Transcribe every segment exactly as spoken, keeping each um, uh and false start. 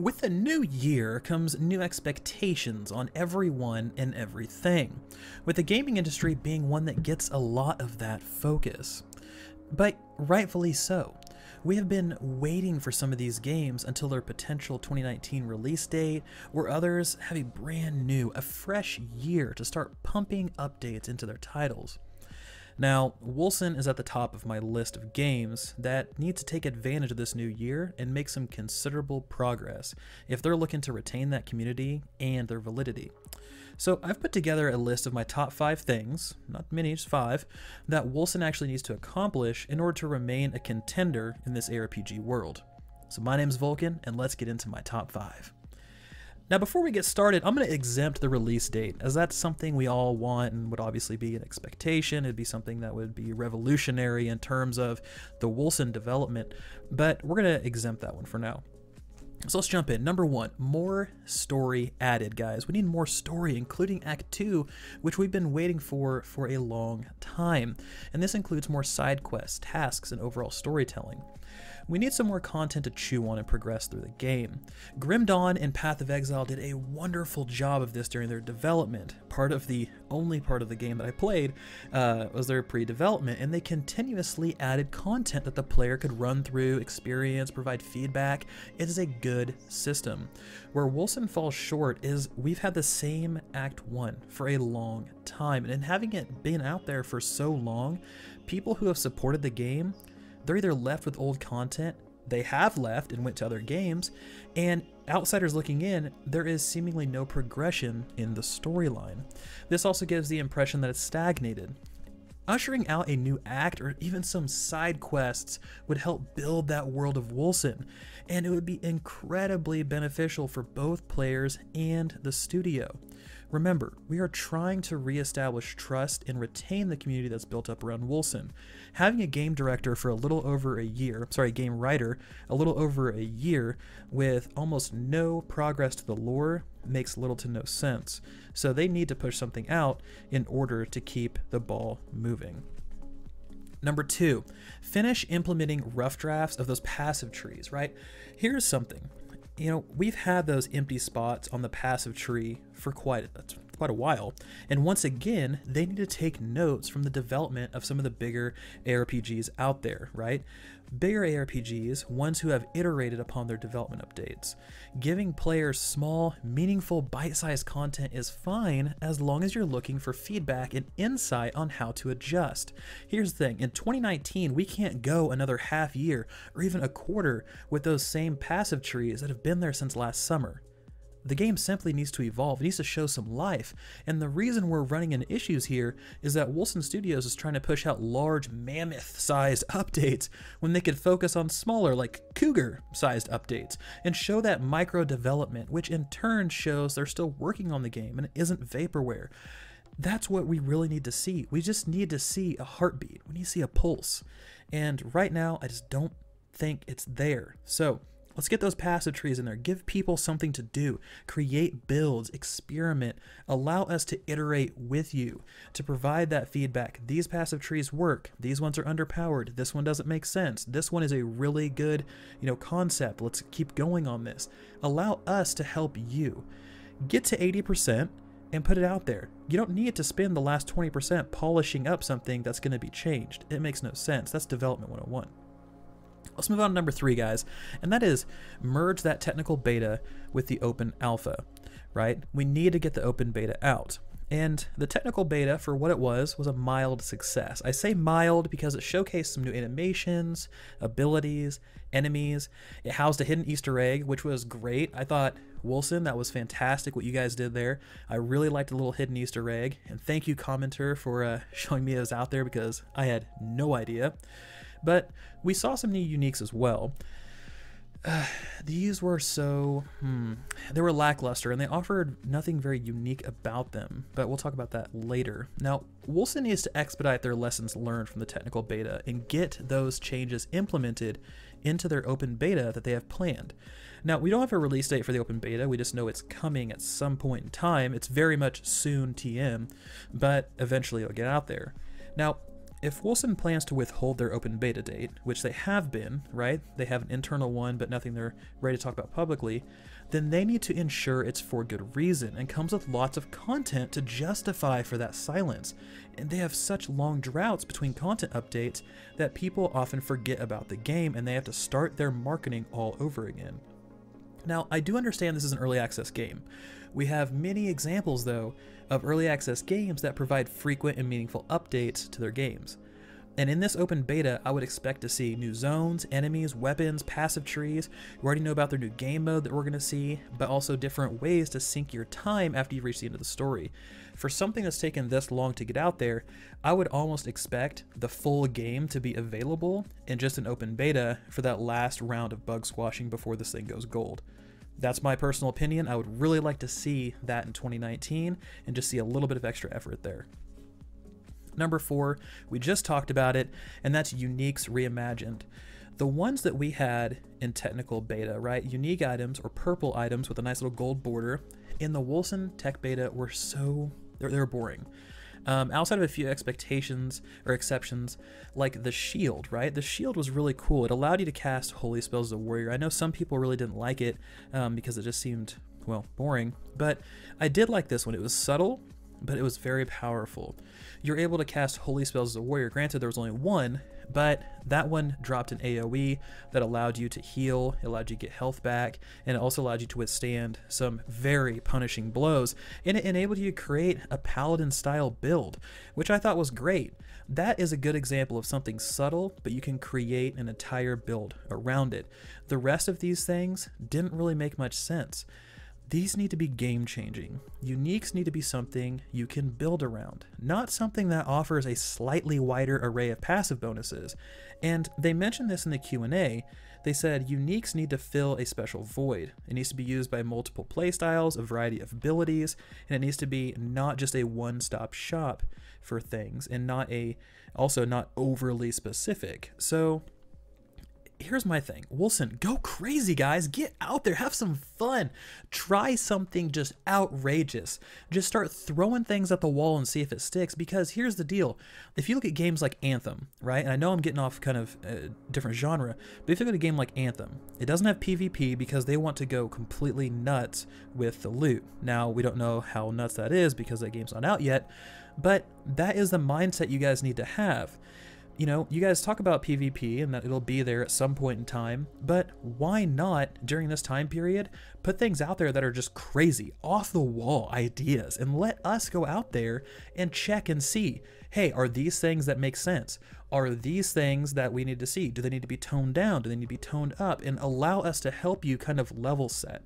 With the new year comes new expectations on everyone and everything, with the gaming industry being one that gets a lot of that focus. But rightfully so. We have been waiting for some of these games until their potential twenty nineteen release date, where others have a brand new, a fresh year to start pumping updates into their titles. Now, Wolcen is at the top of my list of games that need to take advantage of this new year and make some considerable progress if they're looking to retain that community and their validity. So I've put together a list of my top five things, not many, just five, that Wolcen actually needs to accomplish in order to remain a contender in this A R P G world. So my name's Wolcen, and let's get into my top five. Now, before we get started, I'm going to exempt the release date, as that's something we all want and would obviously be an expectation. It'd be something that would be revolutionary in terms of the Wolcen development, but we're going to exempt that one for now. So let's jump in. Number one, more story added, guys. We need more story, including Act two, which we've been waiting for for a long time. And this includes more side quests, tasks, and overall storytelling. We need some more content to chew on and progress through the game. Grim Dawn and Path of Exile did a wonderful job of this during their development. Part of the only part of the game that I played uh, was their pre-development, and they continuously added content that the player could run through, experience, provide feedback. It is a good system. Where Wolcen falls short is we've had the same Act one for a long time, and having it been out there for so long, people who have supported the game, they're either left with old content, they have left and went to other games, and outsiders looking in, there is seemingly no progression in the storyline. This also gives the impression that it's stagnated. Ushering out a new act or even some side quests would help build that world of Wolcen, and it would be incredibly beneficial for both players and the studio. Remember, we are trying to re-establish trust and retain the community that's built up around Wolcen. Having a game director for a little over a year, sorry, game writer, a little over a year with almost no progress to the lore makes little to no sense. So they need to push something out in order to keep the ball moving. Number two, finish implementing rough drafts of those passive trees, right? Here's something. You know, we've had those empty spots on the passive tree for quite a, quite a while, and once again, they need to take notes from the development of some of the bigger A R P Gs out there, right? Bigger A R P Gs, ones who have iterated upon their development updates. Giving players small, meaningful, bite-sized content is fine as long as you're looking for feedback and insight on how to adjust. Here's the thing, in twenty nineteen, we can't go another half year or even a quarter with those same passive trees that have been there since last summer. The game simply needs to evolve, it needs to show some life, and the reason we're running into issues here is that Wolcen Studios is trying to push out large mammoth-sized updates when they could focus on smaller, like cougar-sized updates, and show that micro-development, which in turn shows they're still working on the game and it isn't vaporware. That's what we really need to see. We just need to see a heartbeat, we need to see a pulse, and right now I just don't think it's there. So let's get those passive trees in there. Give people something to do. Create builds, experiment, allow us to iterate with you to provide that feedback. These passive trees work. These ones are underpowered. This one doesn't make sense. This one is a really good, you know, concept. Let's keep going on this. Allow us to help you. Get to eighty percent and put it out there. You don't need to spend the last twenty percent polishing up something that's going to be changed. It makes no sense. That's development one oh one. Let's move on to number three, guys, and that is merge that technical beta with the open alpha, right? We need to get the open beta out. And the technical beta, for what it was, was a mild success. I say mild because it showcased some new animations, abilities, enemies. It housed a hidden Easter egg, which was great. I thought, Wolcen, that was fantastic what you guys did there. I really liked the little hidden Easter egg, and thank you, commenter, for uh, showing me those out there because I had no idea. But we saw some new uniques as well. Uh, these were so, hmm, they were lackluster and they offered nothing very unique about them, but we'll talk about that later. Now, Wolcen needs to expedite their lessons learned from the technical beta and get those changes implemented into their open beta that they have planned. Now, we don't have a release date for the open beta, we just know it's coming at some point in time. It's very much soon T M, but eventually it'll get out there. Now, If Wolcen plans to withhold their open beta date, which they have been, right? They have an internal one, but nothing they're ready to talk about publicly, then they need to ensure it's for good reason and comes with lots of content to justify for that silence. And they have such long droughts between content updates that people often forget about the game and they have to start their marketing all over again. Now, I do understand this is an early access game. We have many examples, though, of early access games that provide frequent and meaningful updates to their games. And in this open beta, I would expect to see new zones, enemies, weapons, passive trees. You already know about their new game mode that we're going to see, but also different ways to sync your time after you reach the end of the story. For something that's taken this long to get out there, I would almost expect the full game to be available in just an open beta for that last round of bug squashing before this thing goes gold. That's my personal opinion. I would really like to see that in twenty nineteen and just see a little bit of extra effort there. Number four, we just talked about it, and that's Uniques Reimagined. The ones that we had in technical beta, right? Unique items or purple items with a nice little gold border in the Wolcen tech beta were so, they're, they're boring. Um, outside of a few expectations or exceptions, like the shield, right? The shield was really cool. It allowed you to cast holy spells as a warrior. I know some people really didn't like it um, because it just seemed, well, boring, but I did like this one. It was subtle, but it was very powerful. You're able to cast holy spells as a warrior. Granted, there was only one, but that one dropped an AoE that allowed you to heal, it allowed you to get health back, and it also allowed you to withstand some very punishing blows, and it enabled you to create a paladin-style build, which I thought was great. That is a good example of something subtle, but you can create an entire build around it. The rest of these things didn't really make much sense. These need to be game-changing. Uniques need to be something you can build around, not something that offers a slightly wider array of passive bonuses. And they mentioned this in the Q and A. They said uniques need to fill a special void. It needs to be used by multiple playstyles, a variety of abilities, and it needs to be not just a one-stop shop for things, and not a, also not overly specific. So here's my thing, Wolcen, go crazy, guys. Get out there, have some fun. Try something just outrageous. Just start throwing things at the wall and see if it sticks, because here's the deal. If you look at games like Anthem, right, and I know I'm getting off kind of a different genre, but if you look at a game like Anthem, it doesn't have PvP because they want to go completely nuts with the loot. Now, we don't know how nuts that is because that game's not out yet, but that is the mindset you guys need to have. You know, you guys talk about PvP and that it'll be there at some point in time, but why not, during this time period, put things out there that are just crazy, off-the-wall ideas, and let us go out there and check and see, hey, are these things that make sense? Are these things that we need to see? Do they need to be toned down? Do they need to be toned up? And allow us to help you kind of level set.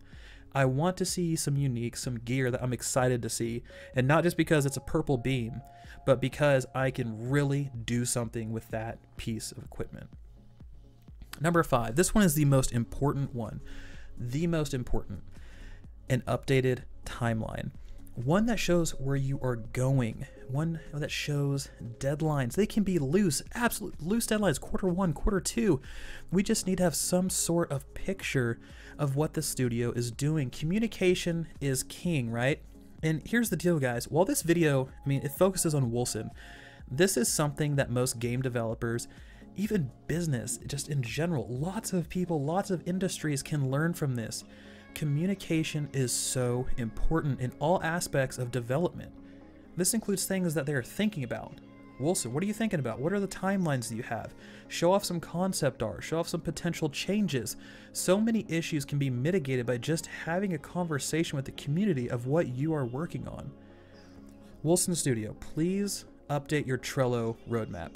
I want to see some unique, some gear that I'm excited to see, and not just because it's a purple beam, but because I can really do something with that piece of equipment. Number five, this one is the most important one, the most important, an updated timeline. One that shows where you are going, one that shows deadlines. They can be loose, absolute loose deadlines, quarter one, quarter two. We just need to have some sort of picture of what the studio is doing. Communication is king, right? And here's the deal, guys. While this video, I mean, it focuses on Wolcen, this is something that most game developers, even business, just in general, lots of people, lots of industries can learn from this. Communication is so important in all aspects of development. This includes things that they are thinking about. Wolcen, what are you thinking about? What are the timelines that you have? Show off some concept art, show off some potential changes. So many issues can be mitigated by just having a conversation with the community of what you are working on. Wolcen Studio, please update your Trello roadmap.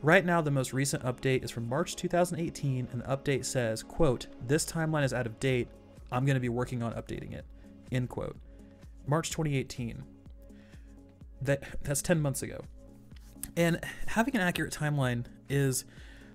Right now, the most recent update is from March two thousand eighteen, and the update says, quote, "This timeline is out of date. I'm going to be working on updating it," end quote. March twenty eighteen, that, that's ten months ago. And having an accurate timeline is,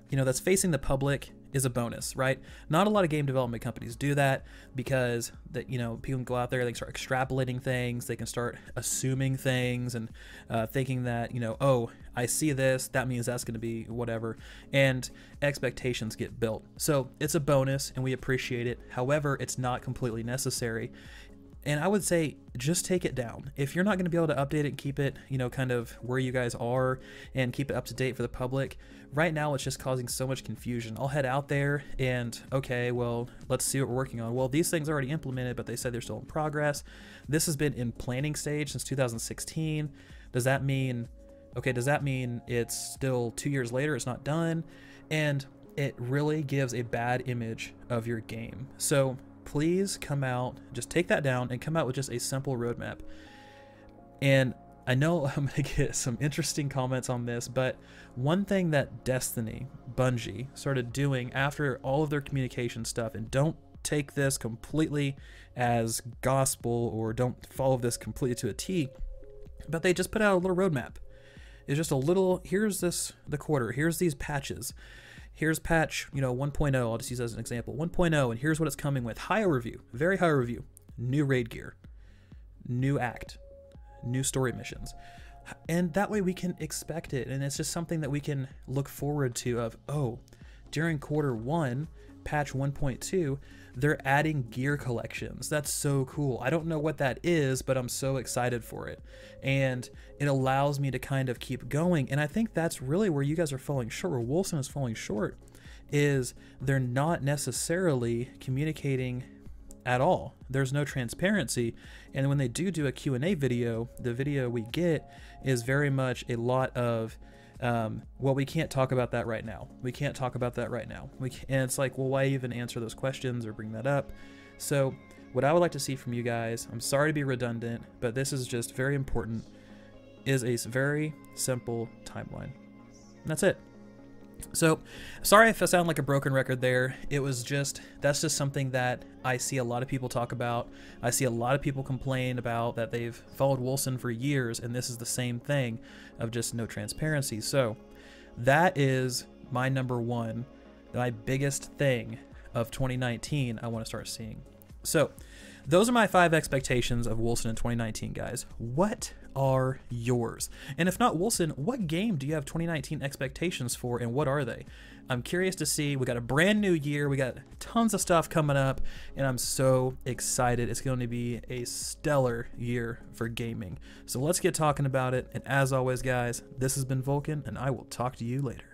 you know, that's facing the public is a bonus, right? Not a lot of game development companies do that because that, you know, people can go out there, they can start extrapolating things, they can start assuming things and uh, thinking that, you know, oh, I see this, that means that's going to be whatever, and expectations get built. So it's a bonus and we appreciate it. However, it's not completely necessary. And I would say just take it down. If you're not going to be able to update it, keep it, you know, kind of where you guys are and keep it up to date for the public. Right now, it's just causing so much confusion. I'll head out there and, okay, well, let's see what we're working on. Well, these things are already implemented, but they said they're still in progress. This has been in planning stage since two thousand sixteen. Does that mean, okay, does that mean it's still two years later, it's not done? And it really gives a bad image of your game. So please come out, just take that down and come out with just a simple roadmap. And I know I'm gonna get some interesting comments on this, but one thing that Destiny, Bungie, started doing after all of their communication stuff, and don't take this completely as gospel or don't follow this completely to a T, but they just put out a little roadmap. It's just a little, here's this, the quarter, here's these patches. Here's patch, you know, one point oh, I'll just use that as an example, one point oh, and here's what it's coming with. High review, very high review, new raid gear, new act, new story missions. And that way we can expect it, and it's just something that we can look forward to of, oh, during quarter one, patch one point two, they're adding gear collections. That's so cool. I don't know what that is, but I'm so excited for it. And it allows me to kind of keep going. And I think that's really where you guys are falling short, where Wolcen is falling short, is they're not necessarily communicating at all. There's no transparency. And when they do do a Q and A video, the video we get is very much a lot of, um, well, we can't talk about that right now. We can't talk about that right now. We can't, and it's like, well, why even answer those questions or bring that up? So what I would like to see from you guys, I'm sorry to be redundant, but this is just very important, is a very simple timeline. And that's it. So sorry if I sound like a broken record there. It was just, that's just something that I see a lot of people talk about. I see a lot of people complain about that they've followed Wolcen for years, and this is the same thing of just no transparency. So that is my number one, my biggest thing of twenty nineteen I want to start seeing. So those are my five expectations of Wolcen in twenty nineteen, guys. What are yours? And if not Wolcen, what game do you have twenty nineteen expectations for, and what are they? I'm curious to see. We got a brand new year. We got tons of stuff coming up, and I'm so excited. It's going to be a stellar year for gaming. So let's get talking about it. And as always, guys, this has been Wolcen, and I will talk to you later.